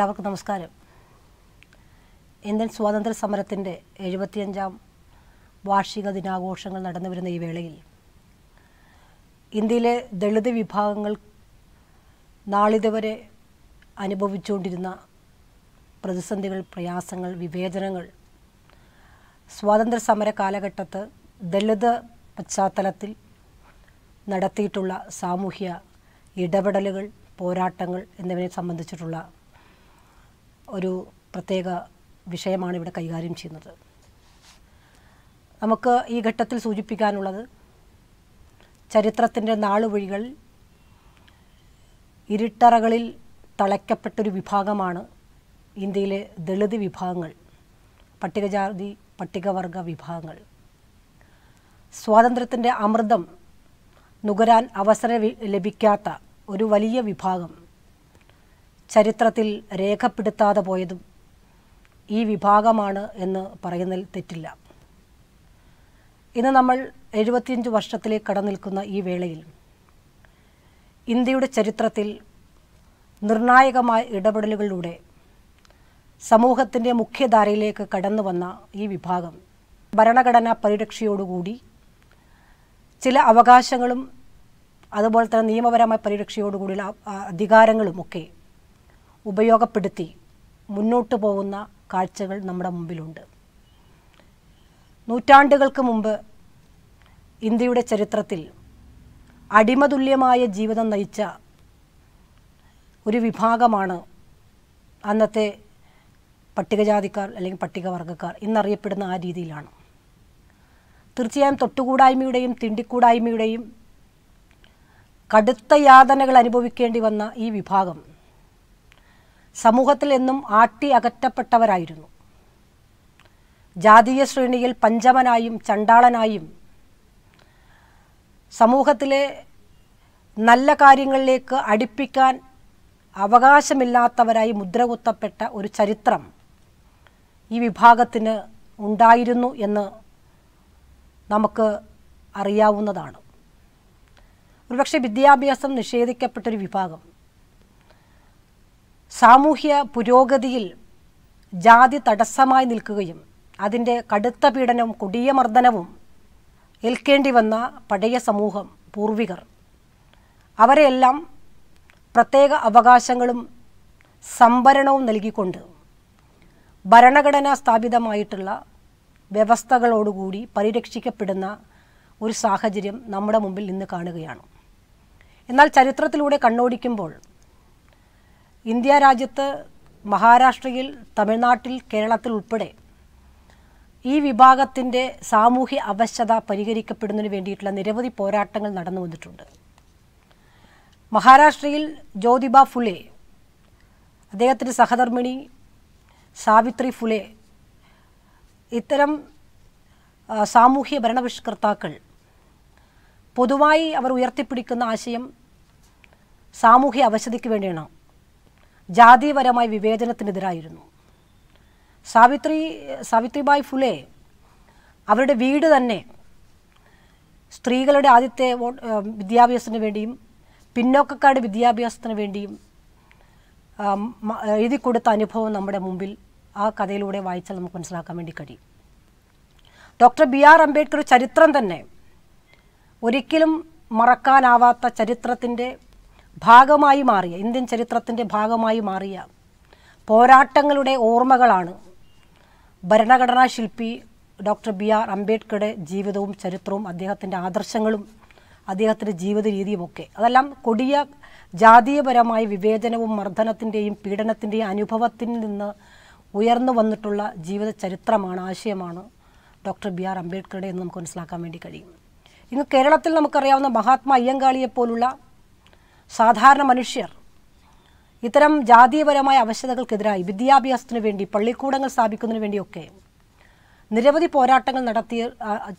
എല്ലാവർക്കും നമസ്കാരം. ഇന്ത്യൻ സ്വാതന്ത്ര്യ സമരത്തിൻ്റെ 75ാം വാർഷിക ദിനാഘോഷങ്ങൾ നടന്നുവരുന്ന ഈ വേളയിൽ ഇന്ത്യയിലെ ദളിത് വിഭാഗങ്ങൾ നാളിതുവരെ അനുഭവിച്ചുകൊണ്ടിരുന്ന പ്രതിസന്ധികൾ, പ്രയാസങ്ങൾ, വിവേചനങ്ങൾ സ്വാതന്ത്ര്യ സമര കാലഘട്ടത്തെ ദളിത് പശ്ചാത്തലത്തിൽ നടത്തിയിട്ടുള്ള സാമൂഹ്യ ഇടപെടലുകൾ, പോരാട്ടങ്ങൾ എന്നിവയെ സംബന്ധിച്ചിട്ടുള്ള ഒരു പ്രത്യേക വിഷയമാണ് ഇവിടെ കൈകാര്യം ചെയ്യുന്നത്. നമുക്ക് ഈ ഘട്ടത്തിൽ സൂചിപ്പിക്കാനുള്ളത്, ചരിത്രത്തിൻ്റെ നാളുവഴികൾ ഇരുട്ടറകളിൽ തളയ്ക്കപ്പെട്ടൊരു വിഭാഗമാണ് ഇന്ത്യയിലെ ദളിത് വിഭാഗങ്ങൾ, പട്ടികജാതി പട്ടികവർഗ വിഭാഗങ്ങൾ. സ്വാതന്ത്ര്യത്തിൻ്റെ അമൃതം നുകരാൻ അവസരം ലഭിക്കാത്ത ഒരു വലിയ വിഭാഗം ചരിത്രത്തിൽ രേഖപ്പെടുത്താതെ പോയതും ഈ വിഭാഗമാണ് എന്ന് പറയുന്നതിൽ തെറ്റില്ല. ഇന്ന് നമ്മൾ 75 വർഷത്തിലേക്ക് കടന്നു നിൽക്കുന്ന ഈ വേളയിൽ ഇന്ത്യയുടെ ചരിത്രത്തിൽ നിർണായകമായ ഇടപെടലുകളിലൂടെ സമൂഹത്തിൻ്റെ മുഖ്യധാരയിലേക്ക് കടന്നു വന്ന ഈ വിഭാഗം ഭരണഘടനാ പരിരക്ഷയോടുകൂടി ചില അവകാശങ്ങളും അതുപോലെ തന്നെ നിയമപരമായ പരിരക്ഷയോടുകൂടിയുള്ള അധികാരങ്ങളുമൊക്കെ ഉപയോഗപ്പെടുത്തി മുന്നോട്ട് പോകുന്ന കാഴ്ചകൾ നമ്മുടെ മുമ്പിലുണ്ട്. നൂറ്റാണ്ടുകൾക്ക് മുമ്പ് ഇന്ത്യയുടെ ചരിത്രത്തിൽ അടിമതുല്യമായ ജീവിതം നയിച്ച ഒരു വിഭാഗമാണ് അന്നത്തെ പട്ടികജാതിക്കാർ അല്ലെങ്കിൽ പട്ടികവർഗക്കാർ, ഇന്നറിയപ്പെടുന്ന ആ രീതിയിലാണ്. തീർച്ചയായും തൊട്ടുകൂടായ്മയുടെയും തിണ്ടിക്കൂടായ്മയുടെയും കടുത്ത യാതനകൾ അനുഭവിക്കേണ്ടി വന്ന ഈ വിഭാഗം സമൂഹത്തിൽ എന്നും ആട്ടി അകറ്റപ്പെട്ടവരായിരുന്നു. ജാതീയ ശ്രേണിയിൽ പഞ്ചമനായും ചണ്ടാളനായും സമൂഹത്തിലെ നല്ല കാര്യങ്ങളിലേക്ക് അടുപ്പിക്കാൻ അവകാശമില്ലാത്തവരായി മുദ്രകുത്തപ്പെട്ട ഒരു ചരിത്രം ഈ വിഭാഗത്തിന് ഉണ്ടായിരുന്നു എന്ന് നമുക്ക് അറിയാവുന്നതാണ്. ഒരുപക്ഷെ വിദ്യാഭ്യാസം നിഷേധിക്കപ്പെട്ടൊരു വിഭാഗം, സാമൂഹ്യ പുരോഗതിയിൽ ജാതി തടസ്സമായി നിൽക്കുകയും അതിൻ്റെ കടുത്ത പീഡനവും കൊടിയ മർദ്ദനവും ഏൽക്കേണ്ടി വന്ന പഴയ സമൂഹം, പൂർവികർ, അവരെയെല്ലാം പ്രത്യേക അവകാശങ്ങളും സംവരണവും നൽകിക്കൊണ്ട് ഭരണഘടനാ സ്ഥാപിതമായിട്ടുള്ള വ്യവസ്ഥകളോടുകൂടി പരിരക്ഷിക്കപ്പെടുന്ന ഒരു സാഹചര്യം നമ്മുടെ മുമ്പിൽ ഇന്ന് കാണുകയാണ്. എന്നാൽ ചരിത്രത്തിലൂടെ കണ്ണോടിക്കുമ്പോൾ ഇന്ത്യ രാജ്യത്ത്, മഹാരാഷ്ട്രയിൽ, തമിഴ്നാട്ടിൽ, കേരളത്തിൽ ഉൾപ്പെടെ ഈ വിഭാഗത്തിൻ്റെ സാമൂഹ്യ അവശത പരിഹരിക്കപ്പെടുന്നതിന് വേണ്ടിയിട്ടുള്ള നിരവധി പോരാട്ടങ്ങൾ നടന്നു വന്നിട്ടുണ്ട്. മഹാരാഷ്ട്രയിൽ ജ്യോതിബ ഫുലെ, അദ്ദേഹത്തിൻ്റെ സഹധർമ്മിണി സാവിത്രി ഫുലെ, ഇത്തരം സാമൂഹ്യ ഭരണപരിഷ്കർത്താക്കൾ പൊതുവായി അവർ ഉയർത്തിപ്പിടിക്കുന്ന ആശയം സാമൂഹ്യ അവശതയ്ക്ക് വേണ്ടിയാണ്, ജാതിപരമായ വിവേചനത്തിനെതിരായിരുന്നു. സാവിത്രിബായ് ഫുലെ അവരുടെ വീട് തന്നെ സ്ത്രീകളുടെ ആദ്യത്തെ വിദ്യാഭ്യാസത്തിന് വേണ്ടിയും പിന്നോക്കക്കാരുടെ വിദ്യാഭ്യാസത്തിന് വേണ്ടിയും എഴുതി കൊടുത്ത അനുഭവം നമ്മുടെ മുമ്പിൽ ആ കഥയിലൂടെ വായിച്ചാൽ നമുക്ക് മനസ്സിലാക്കാൻ വേണ്ടി കഴിയും. Doctor B.R. അംബേദ്കർ ചരിത്രം തന്നെ ഒരിക്കലും മറക്കാനാവാത്ത, ചരിത്രത്തിൻ്റെ ഭാഗമായി മാറിയ, ഇന്ത്യൻ ചരിത്രത്തിൻ്റെ ഭാഗമായി മാറിയ പോരാട്ടങ്ങളുടെ ഓർമ്മകളാണ് ഭരണഘടനാ ശില്പി ഡോക്ടർ B.R. അംബേദ്കറുടെ ജീവിതവും ചരിത്രവും അദ്ദേഹത്തിൻ്റെ ആദർശങ്ങളും അദ്ദേഹത്തിൻ്റെ ജീവിത രീതിയുമൊക്കെ. അതെല്ലാം കൊടിയ ജാതീയപരമായ വിവേചനവും മർദ്ദനത്തിൻ്റെയും പീഡനത്തിൻ്റെയും അനുഭവത്തിൽ നിന്ന് ഉയർന്നു വന്നിട്ടുള്ള ജീവിത ചരിത്രമാണ്, ആശയമാണ് ഡോക്ടർ B.R. അംബേദ്കറുടെ എന്ന് നമുക്ക് മനസ്സിലാക്കാൻ വേണ്ടി കഴിയും. ഇന്ന് കേരളത്തിൽ നമുക്കറിയാവുന്ന മഹാത്മാ അയ്യങ്കാളിയെപ്പോലുള്ള സാധാരണ മനുഷ്യർ ഇത്തരം ജാതീയപരമായ അവശതകൾക്കെതിരായി വിദ്യാഭ്യാസത്തിന് വേണ്ടി, പള്ളിക്കൂടങ്ങൾ സ്ഥാപിക്കുന്നതിന് വേണ്ടിയൊക്കെ നിരവധി പോരാട്ടങ്ങൾ നടത്തിയ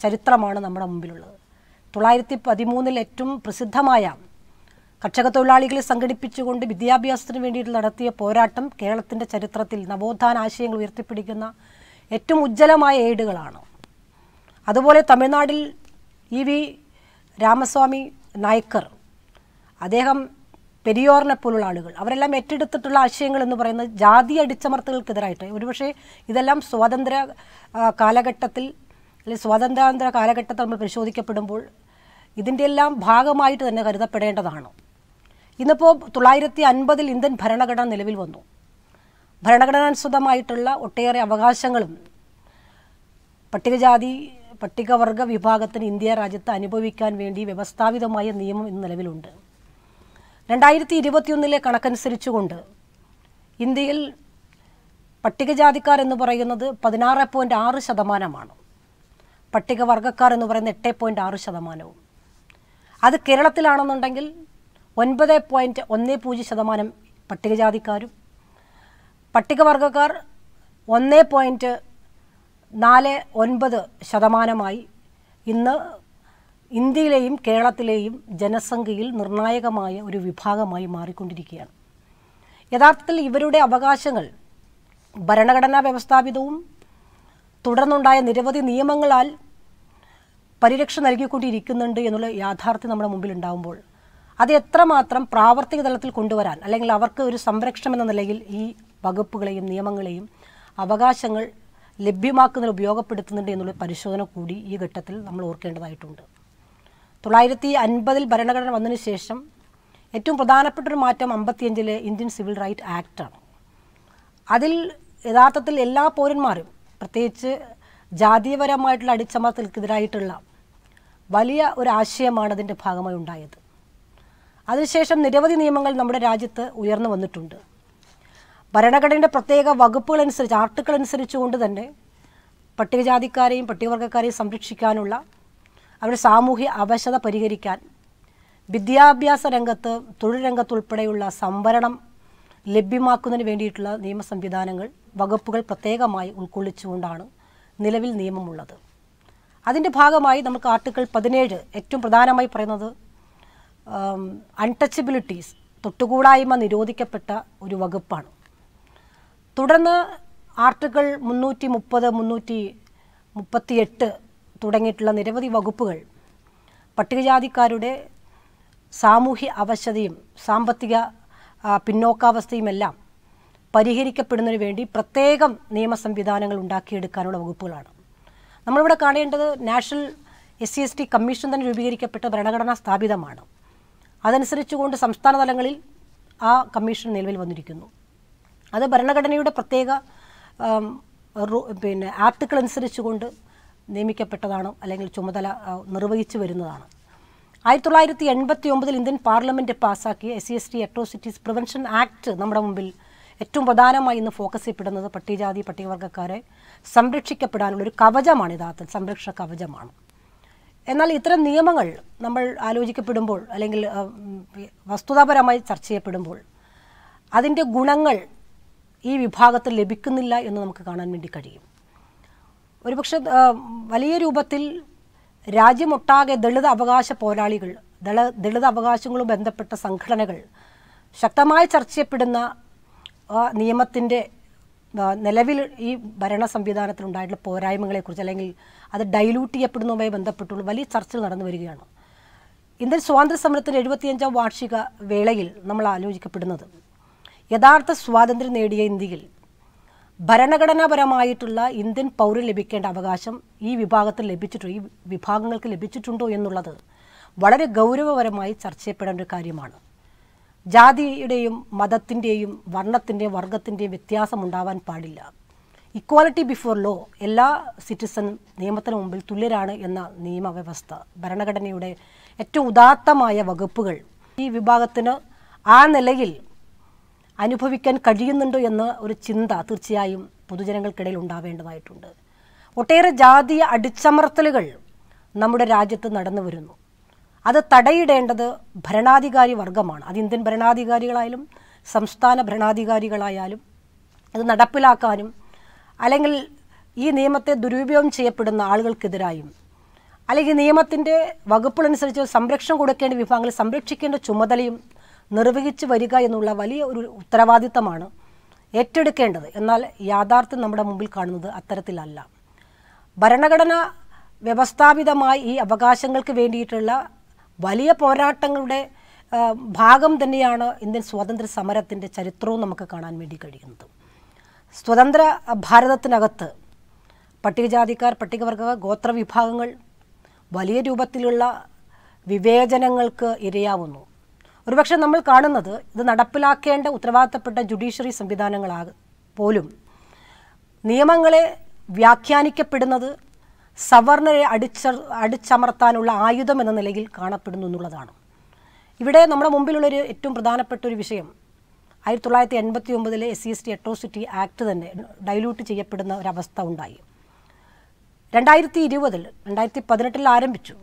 ചരിത്രമാണ് നമ്മുടെ മുമ്പിലുള്ളത്. 1913 ഏറ്റവും പ്രസിദ്ധമായ കർഷക തൊഴിലാളികളെ സംഘടിപ്പിച്ചുകൊണ്ട് വിദ്യാഭ്യാസത്തിന് വേണ്ടിയിട്ട് നടത്തിയ പോരാട്ടം കേരളത്തിൻ്റെ ചരിത്രത്തിൽ നവോത്ഥാന ആശയങ്ങൾ ഉയർത്തിപ്പിടിക്കുന്ന ഏറ്റവും ഉജ്ജ്വലമായ ഏടുകളാണ്. അതുപോലെ തമിഴ്നാട്ടിൽ E.V. രാമസ്വാമി നായ്ക്കർ, അദ്ദേഹം Periorna Pulanagal. Avrela meted to Lashangal and the Brana, Jadi Adichamartal Kadraita. Would say Idalam Swadandra Kalagatatil, Swadandra Kalagatal Pesodi Capudambul, Idindelam Bhagamite and Nagarda Pedanta Hano. In the Pope Tulairati Anbadil in the Paranagadan Level Vondo. Paranagadan Sudamaitula, Otere Avagashangalum. Patigajadi, Patiga Varga Vibagatan, India Rajata, Anibovika and Vendi, Vebastavi the Maya Niam in the Levelund. And I think Rivatunile Kanakan Sirichunda. In the ill Patigajadikar and the Barayana, Padinara point R Shadamanamano. Patiga Varga car and over in the te point R Shadamano. Other Kerala Tilanandangle, one by the point one ne Puji Shadamanam, Patigajadikar Patiga Varga car, one ne point Nale one by the Shadamanamai in the ഇന്ത്യയിലെയും കേരളത്തിലെയും ജനസംഖ്യയിൽ നിർണായകമായ ഒരു വിഭാഗമായി മാറിക്കൊണ്ടിരിക്കുകയാണ്. യഥാർത്ഥത്തിൽ ഇവരുടെ അവകാശങ്ങൾ ഭരണഘടനാ വ്യവസ്ഥാപിതവും തുടർന്നുണ്ടായ നിരവധി നിയമങ്ങളാൽ പരിരക്ഷ നൽകിക്കൊണ്ടിരിക്കുന്നുണ്ട് എന്നുള്ള യാഥാർത്ഥ്യം നമ്മുടെ മുമ്പിൽ ഉണ്ടാവുമ്പോൾ അത് എത്രമാത്രം പ്രാവർത്തിക തലത്തിൽ കൊണ്ടുവരാൻ അല്ലെങ്കിൽ അവർക്ക് ഒരു സംരക്ഷണം എന്ന നിലയിൽ ഈ വകുപ്പുകളെയും നിയമങ്ങളെയും അവകാശങ്ങൾ ലഭ്യമാക്കുന്നതിന് ഉപയോഗപ്പെടുത്തുന്നുണ്ട് എന്നുള്ള പരിശോധന കൂടി ഈ ഘട്ടത്തിൽ നമ്മൾ ഓർക്കേണ്ടതായിട്ടുണ്ട്. 1950 ഭരണഘടന വന്നതിനു ശേഷം ഏറ്റവും പ്രധാനപ്പെട്ട ഒരു മാറ്റം 55ലെ ഇന്ത്യൻ സിവിൽ റൈറ്റ് ആക്ട് ആണ്. അതിൽ യഥാർത്ഥത്തിൽ എല്ലാ പൗരന്മാരും പ്രത്യേകിച്ച് ജാതിപരമായിട്ടുള്ള അടിച്ചമർത്തലുകൾക്കെതിരായിട്ടുള്ള വലിയ ഒരു ആശയമാണ് അതിന്റെ ഭാഗമായി ഉണ്ടായത്. അതിനുശേഷം നിരവധി നിയമങ്ങൾ നമ്മുടെ രാജ്യത്ത് ഉയർന്നു വന്നിട്ടുണ്ട്. ഭരണഘടനയുടെ പ്രത്യേക വകുപ്പുകൾ അനുസരിച്ച് ആർട്ടിക്കിൾ അനുസരിച്ചുകൊണ്ട് തന്നെ പട്ടികജാതിക്കാരെയും പട്ടികവർഗക്കാരെയും സംരക്ഷിക്കാനുള്ള അവരുടെ സാമൂഹിക അവശത പരിഹരിക്കാൻ വിദ്യാഭ്യാസ രംഗത്ത് തൊഴിൽ രംഗത്ത് ഉൾപ്പെടെയുള്ള സംവരണം ലഭ്യമാക്കുന്നതിന് വേണ്ടിയിട്ടുള്ള നിയമ സംവിധാനങ്ങൾ വകുപ്പുകൾ പ്രത്യേകമായി ഉൾക്കൊള്ളിച്ചുകൊണ്ടാണ് നിലവിൽ നിയമമുള്ളത്. അതിന്റെ ഭാഗമായി നമുക്ക് ആർട്ടിക്കിൾ 17 ഏറ്റവും പ്രധാനമായി പറയുന്നത് അൺടച്ചബിലിറ്റീസ് തൊട്ടുകൂടായ്മ നിരോധിക്കപ്പെട്ട ഒരു വകുപ്പാണ്. തുടർന്ന് ആർട്ടിക്കിൾ 330, 338 തുടങ്ങിയിട്ടുള്ള നിരവധി വകുപ്പുകൾ പട്ടികജാതിക്കാരുടെ സാമൂഹിക അവശതയും സാമ്പത്തിക പിന്നോക്കാവസ്ഥയും എല്ലാം പരിഹരിക്കപ്പെടുന്നതിനു വേണ്ടി പ്രത്യേകം നിയമ സംവിധാനങ്ങൾ ഉണ്ടാക്കിയെടുക്കാനുള്ള വകുപ്പുകളാണ്. നമ്മളിവിടെ കാണേണ്ടത് നാഷണൽ SC/ST കമ്മീഷൻ തന്നെ രൂപീകരിക്കപ്പെട്ട ഭരണഘടനാ സ്ഥാപിതമാണ്. അതനുസരിച്ചുകൊണ്ട് സംസ്ഥാന തലങ്ങളിൽ ആ കമ്മീഷൻ നിലവിൽ വന്നിരിക്കുന്നു. അത് ഭരണഘടനയുടെ പ്രത്യേക പിന്നെ ആർട്ടിക്കിൾ അനുസരിച്ചുകൊണ്ട് നിയമിക്കപ്പെട്ടതാണ് അല്ലെങ്കിൽ ചുമതല നിർവഹിച്ചു വരുന്നതാണ്. 1989 ഇന്ത്യൻ പാർലമെന്റ് പാസാക്കിയ SC/ST Atrocities Prevention Act നമ്മുടെ മുമ്പിൽ ഏറ്റവും പ്രധാനമായി ഇന്ന് ഫോക്കസ് ചെയ്യപ്പെടുന്നത് പട്ടികജാതി പട്ടികവർഗക്കാരെ സംരക്ഷിക്കപ്പെടാനുള്ള ഒരു കവചമാണ്. യഥാർത്ഥ സംരക്ഷണ കവചമാണ്. എന്നാൽ ഇത്തരം നിയമങ്ങൾ നമ്മൾ ആലോചിക്കപ്പെടുമ്പോൾ അല്ലെങ്കിൽ വസ്തുതാപരമായി ചർച്ച ചെയ്യപ്പെടുമ്പോൾ അതിന്റെ ഗുണങ്ങൾ ഈ വിഭാഗത്തിൽ ലഭിക്കുന്നില്ല എന്ന് നമുക്ക് കാണാൻ വേണ്ടി കഴിയും. ഒരു പക്ഷേ വലിയ രൂപത്തിൽ രാജ്യമൊട്ടാകെ ദളിത് അവകാശ പോരാളികൾ ദളിത് അവകാശങ്ങളും ബന്ധപ്പെട്ട സംഘടനകൾ ശക്തമായി ചർച്ച ചെയ്യപ്പെടുന്ന നിയമത്തിൻ്റെ നിലവിൽ ഈ ഭരണ സംവിധാനത്തിൽ ഉണ്ടായിട്ടുള്ള പോരായ്മകളെക്കുറിച്ച് അല്ലെങ്കിൽ അത് ഡൈലൂട്ട് ചെയ്യപ്പെടുന്നതുമായി ബന്ധപ്പെട്ടുള്ള വലിയ ചർച്ചകൾ നടന്നു വരികയാണ്. ഇന്ത്യൻ സ്വാതന്ത്ര്യ സമരത്തിൻ്റെ 75ാം വാർഷിക വേളയിൽ നമ്മൾ ആലോചിക്കപ്പെടുന്നത് യഥാർത്ഥ സ്വാതന്ത്ര്യം നേടിയ ഇന്ത്യയിൽ ഭരണഘടനാപരമായിട്ടുള്ള ഇന്ത്യൻ പൗരന് ലഭിക്കേണ്ട അവകാശം ഈ വിഭാഗത്തിൽ ലഭിച്ചിട്ടുണ്ടോ, ഈ വിഭാഗങ്ങൾക്ക് ലഭിച്ചിട്ടുണ്ടോ എന്നുള്ളത് വളരെ ഗൗരവപരമായി ചർച്ച ചെയ്യപ്പെടേണ്ട ഒരു കാര്യമാണ്. ജാതിയുടെയും മതത്തിൻ്റെയും വർണ്ണത്തിൻ്റെയും വർഗത്തിൻ്റെയും വ്യത്യാസം ഉണ്ടാവാൻ പാടില്ല. ഇക്വാലിറ്റി ബിഫോർ ലോ, എല്ലാ സിറ്റിസനും നിയമത്തിന് മുമ്പിൽ തുല്യരാണ് എന്ന നിയമവ്യവസ്ഥ ഭരണഘടനയുടെ ഏറ്റവും ഉദാത്തമായ വകുപ്പുകൾ ഈ വിഭാഗത്തിന് ആ നിലയിൽ അനുഭവിക്കാൻ കഴിയുന്നുണ്ടോ എന്ന ഒരു ചിന്ത തീർച്ചയായും പൊതുജനങ്ങൾക്കിടയിൽ ഉണ്ടാവേണ്ടതായിട്ടുണ്ട്. ഒട്ടേറെ ജാതീയ അടിച്ചമർത്തലുകൾ നമ്മുടെ രാജ്യത്ത് നടന്നു വരുന്നു. അത് തടയിടേണ്ടത് ഭരണാധികാരി വർഗമാണ്. അത് ഇന്ത്യൻ ഭരണാധികാരികളായാലും സംസ്ഥാന ഭരണാധികാരികളായാലും അത് നടപ്പിലാക്കാനും അല്ലെങ്കിൽ ഈ നിയമത്തെ ദുരുപയോഗം ചെയ്യപ്പെടുന്ന ആളുകൾക്കെതിരായും അല്ലെങ്കിൽ നിയമത്തിൻ്റെ വകുപ്പുകളനുസരിച്ച് സംരക്ഷണം കൊടുക്കേണ്ട വിഭാഗങ്ങളെ സംരക്ഷിക്കേണ്ട ചുമതലയും നിർവഹിച്ചു വരിക എന്നുള്ള വലിയ ഒരു ഉത്തരവാദിത്തമാണ് ഏറ്റെടുക്കേണ്ടത്. എന്നാൽ യാഥാർത്ഥ്യം നമ്മുടെ മുമ്പിൽ കാണുന്നത് അത്തരത്തിലല്ല. ഭരണഘടന വ്യവസ്ഥാപിതമായി ഈ അവകാശങ്ങൾക്ക് വേണ്ടിയിട്ടുള്ള വലിയ പോരാട്ടങ്ങളുടെ ഭാഗം തന്നെയാണ് ഇന്ത്യൻ സ്വാതന്ത്ര്യ സമരത്തിന്റെ ചരിത്രവും നമുക്ക് കാണാൻ വേണ്ടി കഴിയുന്നത്. സ്വതന്ത്ര ഭാരതത്തിനകത്ത് പട്ടികജാതിക്കാർ, പട്ടികവർഗ, ഗോത്ര വിഭാഗങ്ങൾ വലിയ രൂപത്തിലുള്ള വിവേചനങ്ങൾക്ക് ഇരയാവുന്നു. ഒരുപക്ഷെ നമ്മൾ കാണുന്നത് ഇത് നടപ്പിലാക്കേണ്ട ഉത്തരവാദിത്തപ്പെട്ട ജുഡീഷ്യറി സംവിധാനങ്ങളാകും പോലും നിയമങ്ങളെ വ്യാഖ്യാനിക്കപ്പെടുന്നത് സവർണരെ അടിച്ചമർത്താനുള്ള ആയുധം എന്ന നിലയിൽ കാണപ്പെടുന്നു എന്നുള്ളതാണ്. ഇവിടെ നമ്മുടെ മുമ്പിലുള്ള ഒരു ഏറ്റവും പ്രധാനപ്പെട്ട ഒരു വിഷയം 1989 SC/ST Atrocities Act തന്നെ ഡൈലൂട്ട് ചെയ്യപ്പെടുന്ന ഒരവസ്ഥ ഉണ്ടായി. 2018 ആരംഭിച്ചു.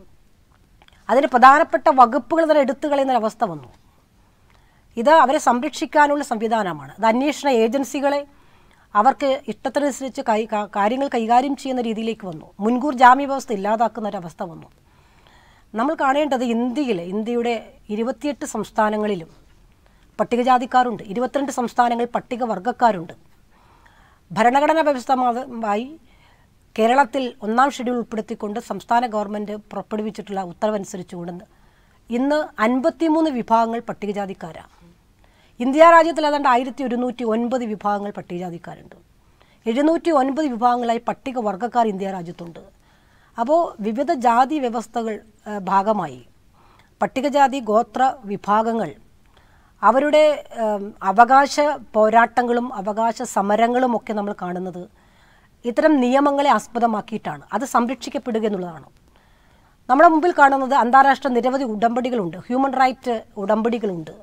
അതിന് പ്രധാനപ്പെട്ട വകുപ്പുകൾ തന്നെ എടുത്തു കളയുന്നൊരവസ്ഥ വന്നു. ഇത് അവരെ സംരക്ഷിക്കാനുള്ള സംവിധാനമാണ്. അത് അന്വേഷണ ഏജൻസികളെ അവർക്ക് ഇഷ്ടത്തിനനുസരിച്ച് കാര്യങ്ങൾ കൈകാര്യം ചെയ്യുന്ന രീതിയിലേക്ക് വന്നു. മുൻകൂർ ജാമ്യവ്യവസ്ഥ ഇല്ലാതാക്കുന്ന ഒരവസ്ഥ വന്നു. നമ്മൾ കാണേണ്ടത് ഇന്ത്യയുടെ 28 സംസ്ഥാനങ്ങളിലും പട്ടികജാതിക്കാരുണ്ട്, 22 സംസ്ഥാനങ്ങൾ പട്ടികവർഗക്കാരുണ്ട്. ഭരണഘടനാ വ്യവസ്ഥമായി കേരളത്തിൽ 1ാം ഷെഡ്യൂൾ ഉൾപ്പെടുത്തിക്കൊണ്ട് സംസ്ഥാന ഗവൺമെൻറ് പുറപ്പെടുവിച്ചിട്ടുള്ള ഉത്തരവനുസരിച്ചുകൊണ്ട് ഇന്ന് 53 വിഭാഗങ്ങൾ പട്ടികജാതിക്കാരാണ്. ഇന്ത്യ രാജ്യത്തിൽ ഏതാണ്ട് 1109 വിഭാഗങ്ങൾ പട്ടികജാതിക്കാരുണ്ട്. 709 വിഭാഗങ്ങളായി പട്ടികവർഗക്കാർ ഇന്ത്യ രാജ്യത്തുണ്ട്. അപ്പോൾ വിവിധ ജാതി വ്യവസ്ഥകൾ ഭാഗമായി പട്ടികജാതി ഗോത്ര വിഭാഗങ്ങൾ അവരുടെ അവകാശ പോരാട്ടങ്ങളും അവകാശ സമരങ്ങളും ഒക്കെ നമ്മൾ കാണുന്നത് ഇത്തരം നിയമങ്ങളെ ആസ്പദമാക്കിയിട്ടാണ്. അത് സംരക്ഷിക്കപ്പെടുക എന്നുള്ളതാണ് നമ്മുടെ മുമ്പിൽ കാണുന്നത്. അന്താരാഷ്ട്ര നിരവധി ഉടമ്പടികളുണ്ട്, ഹ്യൂമൻ റൈറ്റ് ഉടമ്പടികളുണ്ട്.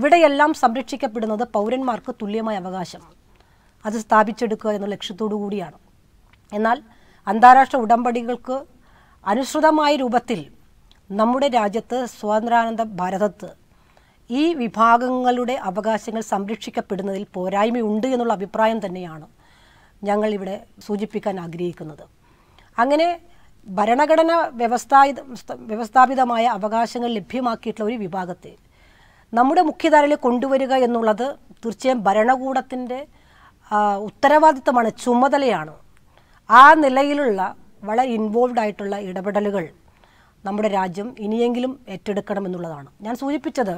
ഇവിടെയെല്ലാം സംരക്ഷിക്കപ്പെടുന്നത് പൗരന്മാർക്ക് തുല്യമായ അവകാശം അത് സ്ഥാപിച്ചെടുക്കുക എന്ന ലക്ഷ്യത്തോടു കൂടിയാണ്. എന്നാൽ അന്താരാഷ്ട്ര ഉടമ്പടികൾക്ക് അനുസൃതമായ രൂപത്തിൽ നമ്മുടെ രാജ്യത്ത് സ്വാതന്ത്ര്യാനന്ത ഭാരതത്ത് ഈ വിഭാഗങ്ങളുടെ അവകാശങ്ങൾ സംരക്ഷിക്കപ്പെടുന്നതിൽ പോരായ്മയുണ്ട് എന്നുള്ള അഭിപ്രായം തന്നെയാണ് ഞങ്ങൾ ഇവിടെ സൂചിപ്പിക്കാൻ ആഗ്രഹിക്കുന്നത്. അങ്ങനെ ഭരണഘടന വ്യവസ്ഥാപിതമായ അവകാശങ്ങൾ ലഭ്യമാക്കിയിട്ടുള്ള ഒരു വിഭാഗത്തെ നമ്മുടെ മുഖ്യധാരയിൽ കൊണ്ടുവരിക എന്നുള്ളത് തീർച്ചയായും ഭരണകൂടത്തിൻ്റെ ഉത്തരവാദിത്തമാണ്, ചുമതലയാണ്. ആ നിലയിലുള്ള വളരെ ഇൻവോൾവ്ഡ് ആയിട്ടുള്ള ഇടപെടലുകൾ നമ്മുടെ രാജ്യം ഇനിയെങ്കിലും ഏറ്റെടുക്കണമെന്നുള്ളതാണ് ഞാൻ സൂചിപ്പിച്ചത്.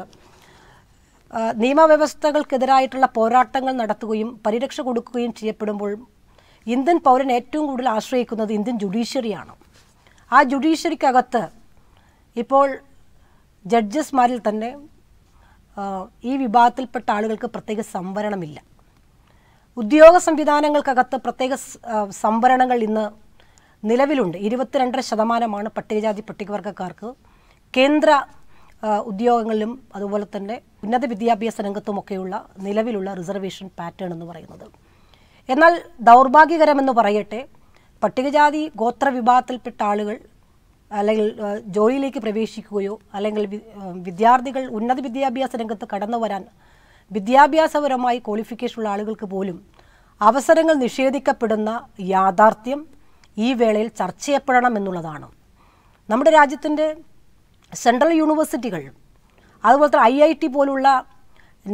നിയമവ്യവസ്ഥകൾക്കെതിരായിട്ടുള്ള പോരാട്ടങ്ങൾ നടത്തുകയും പരിരക്ഷ കൊടുക്കുകയും ചെയ്യപ്പെടുമ്പോൾ ഇന്ത്യൻ പൗരൻ ഏറ്റവും കൂടുതൽ ആശ്രയിക്കുന്നത് ഇന്ത്യൻ ജുഡീഷ്യറിയാണ്. ആ ജുഡീഷ്യറിക്കകത്ത് ഇപ്പോൾ ജഡ്ജസ്മാരിൽ തന്നെ ഈ വിഭാഗത്തിൽപ്പെട്ട ആളുകൾക്ക് പ്രത്യേക സംവരണമില്ല. ഉദ്യോഗ സംവിധാനങ്ങൾക്കകത്ത് പ്രത്യേക സംവരണങ്ങൾ ഇന്ന് നിലവിലുണ്ട്. 22% പട്ടികജാതി പട്ടികവർഗക്കാർക്ക് കേന്ദ്ര ഉദ്യോഗങ്ങളിലും അതുപോലെ തന്നെ ഉന്നത വിദ്യാഭ്യാസ രംഗത്തുമൊക്കെയുള്ള നിലവിലുള്ള റിസർവേഷൻ പാറ്റേൺ എന്ന് പറയുന്നത്. എന്നാൽ ദൗർഭാഗ്യകരമെന്ന് പറയട്ടെ, പട്ടികജാതി ഗോത്ര വിഭാഗത്തിൽപ്പെട്ട ആളുകൾ അല്ലെങ്കിൽ ജോലിയിലേക്ക് പ്രവേശിക്കുകയോ അല്ലെങ്കിൽ വിദ്യാർത്ഥികൾ ഉന്നത വിദ്യാഭ്യാസ രംഗത്ത് കടന്നു വരാൻ വിദ്യാഭ്യാസപരമായി ക്വാളിഫിക്കേഷനുള്ള ആളുകൾക്ക് പോലും അവസരങ്ങൾ നിഷേധിക്കപ്പെടുന്ന യാഥാർത്ഥ്യം ഈ വേളയിൽ ചർച്ച ചെയ്യപ്പെടണം എന്നുള്ളതാണ്. നമ്മുടെ രാജ്യത്തിൻ്റെ സെൻട്രൽ യൂണിവേഴ്സിറ്റികൾ അതുപോലെ തന്നെ IIT പോലുള്ള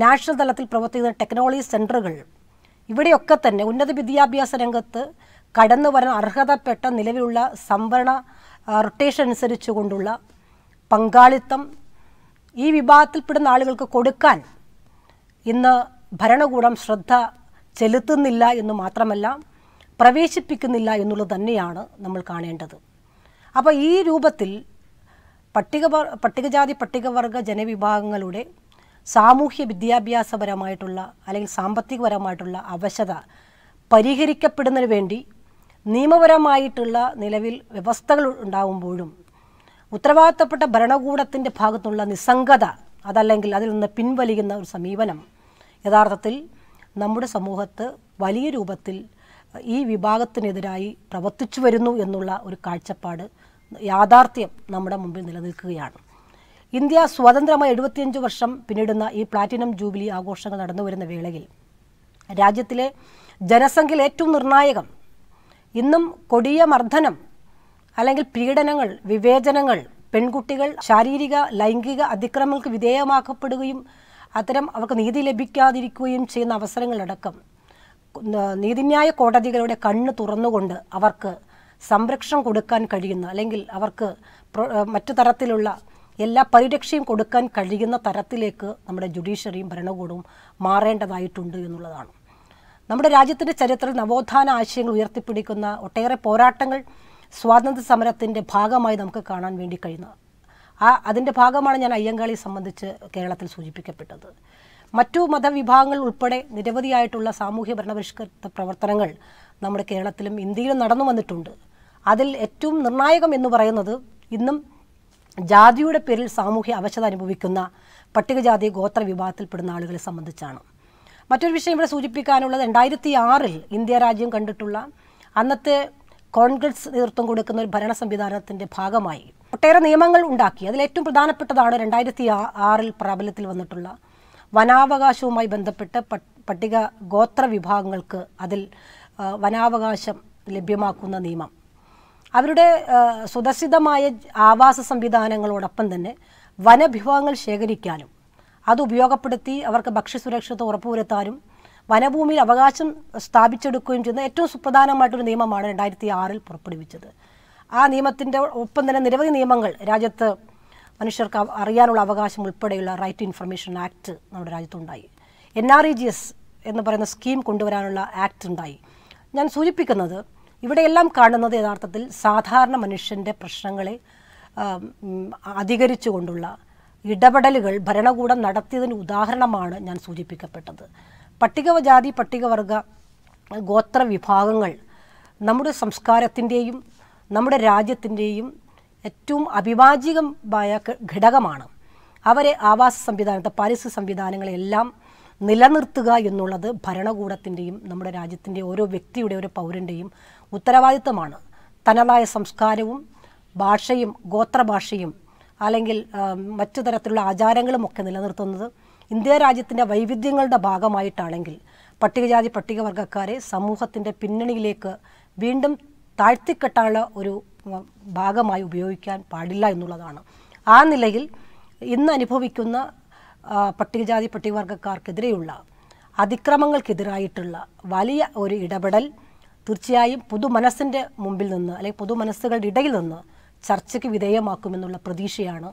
നാഷണൽ തലത്തിൽ പ്രവർത്തിക്കുന്ന ടെക്നോളജി സെൻ്ററുകൾ ഇവിടെയൊക്കെ തന്നെ ഉന്നത വിദ്യാഭ്യാസ രംഗത്ത് കടന്നു വരാൻ അർഹതപ്പെട്ട നിലവിലുള്ള സംവരണ റൊട്ടേഷൻ അനുസരിച്ച് കൊണ്ടുള്ള പങ്കാളിത്തം ഈ വിഭാഗത്തിൽപ്പെടുന്ന ആളുകൾക്ക് കൊടുക്കാൻ ഇന്ന് ഭരണകൂടം ശ്രദ്ധ ചെലുത്തുന്നില്ല എന്ന് മാത്രമല്ല പ്രവേശിപ്പിക്കുന്നില്ല എന്നുള്ളത് തന്നെയാണ് നമ്മൾ കാണേണ്ടത്. അപ്പോൾ ഈ രൂപത്തിൽ പട്ടികജാതി പട്ടികവർഗ ജനവിഭാഗങ്ങളുടെ സാമൂഹ്യ വിദ്യാഭ്യാസപരമായിട്ടുള്ള അല്ലെങ്കിൽ സാമ്പത്തികപരമായിട്ടുള്ള അവശത പരിഹരിക്കപ്പെടുന്നതിന് വേണ്ടി നിയമപരമായിട്ടുള്ള നിലവിൽ വ്യവസ്ഥകൾ ഉണ്ടാകുമ്പോഴും ഉത്തരവാദിത്തപ്പെട്ട ഭരണകൂടത്തിൻ്റെ ഭാഗത്തുനിന്നുള്ള നിസ്സംഗത അതല്ലെങ്കിൽ അതിൽ നിന്ന് പിൻവലിക്കുന്ന ഒരു സമീപനം യഥാർത്ഥത്തിൽ നമ്മുടെ സമൂഹത്ത് വലിയ രൂപത്തിൽ ഈ വിഭാഗത്തിനെതിരായി പ്രവർത്തിച്ചു വരുന്നു എന്നുള്ള ഒരു കാഴ്ചപ്പാട് യാഥാർത്ഥ്യം നമ്മുടെ മുമ്പിൽ നിലനിൽക്കുകയാണ്. ഇന്ത്യ സ്വാതന്ത്ര്യമായി 75 വർഷം പിന്നിടുന്ന ഈ പ്ലാറ്റിനം ജൂബിലി ആഘോഷങ്ങൾ നടന്നു വരുന്ന വേളയിൽ രാജ്യത്തിലെ ജനസംഖ്യയിൽ ഏറ്റവും നിർണായകം ഇന്നും കൊടിയ മർദ്ദനം അല്ലെങ്കിൽ പീഡനങ്ങൾ, വിവേചനങ്ങൾ, പെൺകുട്ടികൾ ശാരീരിക ലൈംഗിക അതിക്രമങ്ങൾക്ക് വിധേയമാക്കപ്പെടുകയും അത്തരം അവർക്ക് നീതി ലഭിക്കാതിരിക്കുകയും ചെയ്യുന്ന അവസരങ്ങളടക്കം നീതിന്യായ കോടതികളുടെ കണ്ണ് തുറന്നുകൊണ്ട് അവർക്ക് സംരക്ഷണം കൊടുക്കാൻ കഴിയുന്ന അല്ലെങ്കിൽ അവർക്ക് മറ്റു തരത്തിലുള്ള Yella Paridakshim Kodakan Kaligana Taratileka, number judiciary in Paranagudum, Marand of Itundu Yuladan. Number Rajatin Charital, Navothana Ashing, Virti Pudicuna, Otere Poratangle, Swadan the Samaratin de Paga Maidamka Kanan Vindikarina. Adin de Paga Manan Ayangali summoned the Keralatil Sujipi capital. Matu Mother Vibangal Ulpade, the Devadi Ayatullah Samuhi Bernavishka, the Pravatangal, number Keralatilum, India and Nadanum and the Tund. Adil etum Nanaikam in the Varanadu, in them. ജാതിയുടെ പേരിൽ സാമൂഹിക അവശത അനുഭവിക്കുന്ന പട്ടികജാതി ഗോത്ര വിഭാഗത്തിൽപ്പെടുന്ന ആളുകളെ സംബന്ധിച്ചാണ്. മറ്റൊരു വിഷയം ഇവിടെ സൂചിപ്പിക്കാനുള്ളത് 2006 ൽ ഇന്ത്യ രാജ്യം കണ്ടിട്ടുള്ള അന്നത്തെ കോൺഗ്രസ് നേതൃത്വം കൊടുക്കുന്ന ഒരു ഭരണ സംവിധാനത്തിന്റെ ഭാഗമായി ഒട്ടേറെ നിയമങ്ങൾ ഉണ്ടാക്കി. അതിൽ ഏറ്റവും പ്രധാനപ്പെട്ടതാണ് 2006 ൽ പ്രാബല്യത്തിൽ വന്നിട്ടുള്ള വനാവകാശവുമായി ബന്ധപ്പെട്ട പട്ടിക ഗോത്ര വിഭാഗങ്ങൾക്ക് അതിൽ വനാവകാശം ലഭ്യമാക്കുന്ന നിയമം. അവരുടെ സുദസിദ്ധമായ ആവാസ സംവിധാനങ്ങളോടൊപ്പം തന്നെ വനവിഭവങ്ങൾ ശേഖരിക്കാനും അത് ഉപയോഗപ്പെടുത്തി അവർക്ക് ഭക്ഷ്യസുരക്ഷ ഉറപ്പുവരുത്താനും വനഭൂമിയിൽ അവകാശം സ്ഥാപിച്ചെടുക്കുകയും ചെയ്യുന്ന ഏറ്റവും സുപ്രധാനമായിട്ടൊരു നിയമമാണ് 2006 ൽ പുറപ്പെടുവിച്ചത്. ആ നിയമത്തിൻ്റെ ഒപ്പം തന്നെ നിരവധി നിയമങ്ങൾ രാജ്യത്ത് മനുഷ്യർക്ക് അറിയാനുള്ള അവകാശം ഉൾപ്പെടെയുള്ള റൈറ്റ് ടു ഇൻഫർമേഷൻ ആക്ട് നമ്മുടെ രാജ്യത്തുണ്ടായി. NREGS എന്ന് പറയുന്ന സ്കീം കൊണ്ടുവരാനുള്ള ആക്ട് ഉണ്ടായി. ഞാൻ സൂചിപ്പിക്കുന്നത് ഇവിടെയെല്ലാം കാണുന്നത് യഥാർത്ഥത്തിൽ സാധാരണ മനുഷ്യന്റെ പ്രശ്നങ്ങളെ അധികരിച്ചുകൊണ്ടുള്ള ഇടപെടലുകൾ ഭരണകൂടം നടത്തിയതിന് ഉദാഹരണമാണ് ഞാൻ സൂചിപ്പിക്കപ്പെട്ടത്. പട്ടികജാതി പട്ടികവർഗ ഗോത്ര വിഭാഗങ്ങൾ നമ്മുടെ സംസ്കാരത്തിന്റെയും നമ്മുടെ രാജ്യത്തിന്റെയും ഏറ്റവും അഭിവാജ്യമായ ഘടകമാണ്. അവരെ ആവാസ സംവിധാനത്തെ പാരിസ്ഥിതിക സംവിധാനങ്ങളെല്ലാം നിലനിർത്തുക എന്നുള്ളത് ഭരണകൂടത്തിന്റെയും നമ്മുടെ രാജ്യത്തിന്റെ ഓരോ വ്യക്തിയുടെ ഒരു പൗരന്റെയും ഉത്തരവാദിത്തമാണ്. തനതായ സംസ്കാരവും ഭാഷയും ഗോത്രഭാഷയും അല്ലെങ്കിൽ മറ്റു തരത്തിലുള്ള ആചാരങ്ങളും ഒക്കെ നിലനിർത്തുന്നത് ഇന്ത്യ രാജ്യത്തിന്റെ വൈവിധ്യങ്ങളുടെ ഭാഗമായിട്ടാണെങ്കിൽ പട്ടികജാതി പട്ടികവർഗക്കാരെ സമൂഹത്തിന്റെ പിന്നണിയിലേക്ക് വീണ്ടും താഴ്ത്തിക്കെട്ടാനുള്ള ഒരു ഭാഗമായി ഉപയോഗിക്കാൻ പാടില്ല എന്നുള്ളതാണ്. ആ നിലയിൽ ഇന്ന് അനുഭവിക്കുന്ന പട്ടികജാതി പട്ടികവർഗക്കാർക്കെതിരെയുള്ള അതിക്രമങ്ങൾക്കെതിരായിട്ടുള്ള വലിയ ഒരു ഇടപെടൽ തീർച്ചയായും പൊതുമനസ്സിൻ്റെ മുമ്പിൽ നിന്ന് അല്ലെങ്കിൽ പൊതുമനസ്സുകളുടെ ഇടയിൽ നിന്ന് ചർച്ചയ്ക്ക് വിധേയമാക്കുമെന്നുള്ള പ്രതീക്ഷയാണ്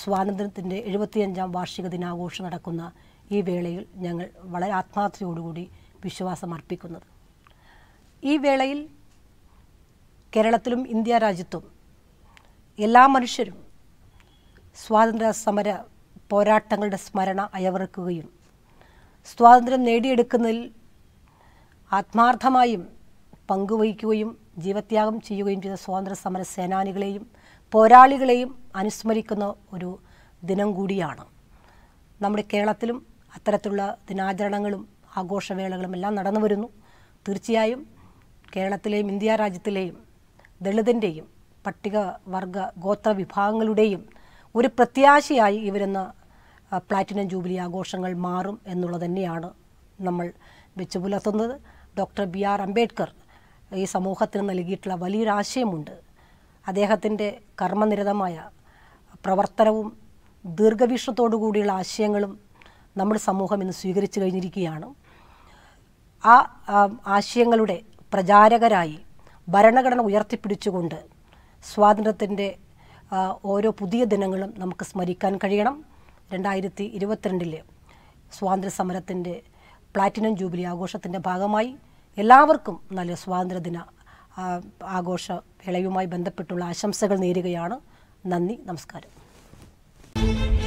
സ്വാതന്ത്ര്യത്തിൻ്റെ 75ാം വാർഷിക ദിനാഘോഷം നടക്കുന്ന ഈ വേളയിൽ ഞങ്ങൾ വളരെ ആത്മാർത്ഥതയോടുകൂടി വിശ്വാസം അർപ്പിക്കുന്നത്. ഈ വേളയിൽ കേരളത്തിലും ഇന്ത്യ രാജ്യത്തും എല്ലാ മനുഷ്യരും സ്വാതന്ത്ര്യ സമര പോരാട്ടങ്ങളുടെ സ്മരണ അയവിറക്കുകയും സ്വാതന്ത്ര്യം നേടിയെടുക്കുന്നതിൽ ആത്മാർത്ഥമായും പങ്കുവഹിക്കുകയും ജീവത്യാഗം ചെയ്യുകയും ചെയ്ത സ്വാതന്ത്ര്യ സമര സേനാനികളെയും പോരാളികളെയും അനുസ്മരിക്കുന്ന ഒരു ദിനം കൂടിയാണ്. നമ്മുടെ കേരളത്തിലും അത്തരത്തിലുള്ള ദിനാചരണങ്ങളും ആഘോഷവേളകളും എല്ലാം നടന്നു വരുന്നു. തീർച്ചയായും കേരളത്തിലെയും ഇന്ത്യ രാജ്യത്തിലെയും ദളിതൻ്റെയും പട്ടികവർഗ ഗോത്ര വിഭാഗങ്ങളുടെയും ഒരു പ്രത്യാശയായി ഇവരെന്ന പ്ലാറ്റിനം ജൂബിലി ആഘോഷങ്ങൾ മാറും എന്നുള്ളത് തന്നെയാണ് നമ്മൾ വെച്ചു പുലർത്തുന്നത്. Doctor B.R. അംബേദ്കർ ഈ സമൂഹത്തിന് നൽകിയിട്ടുള്ള വലിയൊരു ആശയമുണ്ട്. അദ്ദേഹത്തിൻ്റെ കർമ്മനിരതമായ പ്രവർത്തനവും ദീർഘവീക്ഷണത്തോടു കൂടിയുള്ള ആശയങ്ങളും നമ്മുടെ സമൂഹം ഇന്ന് സ്വീകരിച്ചു കഴിഞ്ഞിരിക്കുകയാണ്. ആ ആശയങ്ങളുടെ പ്രചാരകരായി ഭരണഘടന ഉയർത്തിപ്പിടിച്ചുകൊണ്ട് സ്വാതന്ത്ര്യത്തിൻ്റെ ഓരോ പുതിയ ദിനങ്ങളും നമുക്ക് സ്മരിക്കാൻ കഴിയണം. 2022 സ്വാതന്ത്ര്യ സമരത്തിൻ്റെ പ്ലാറ്റിനം ജൂബിലി ആഘോഷത്തിൻ്റെ ഭാഗമായി എല്ലാവർക്കും നല്ല സ്വാതന്ത്ര്യദിന ആഘോഷ വേളയുമായി ബന്ധപ്പെട്ടുള്ള ആശംസകൾ നേരുകയാണ്. നന്ദി, നമസ്കാരം.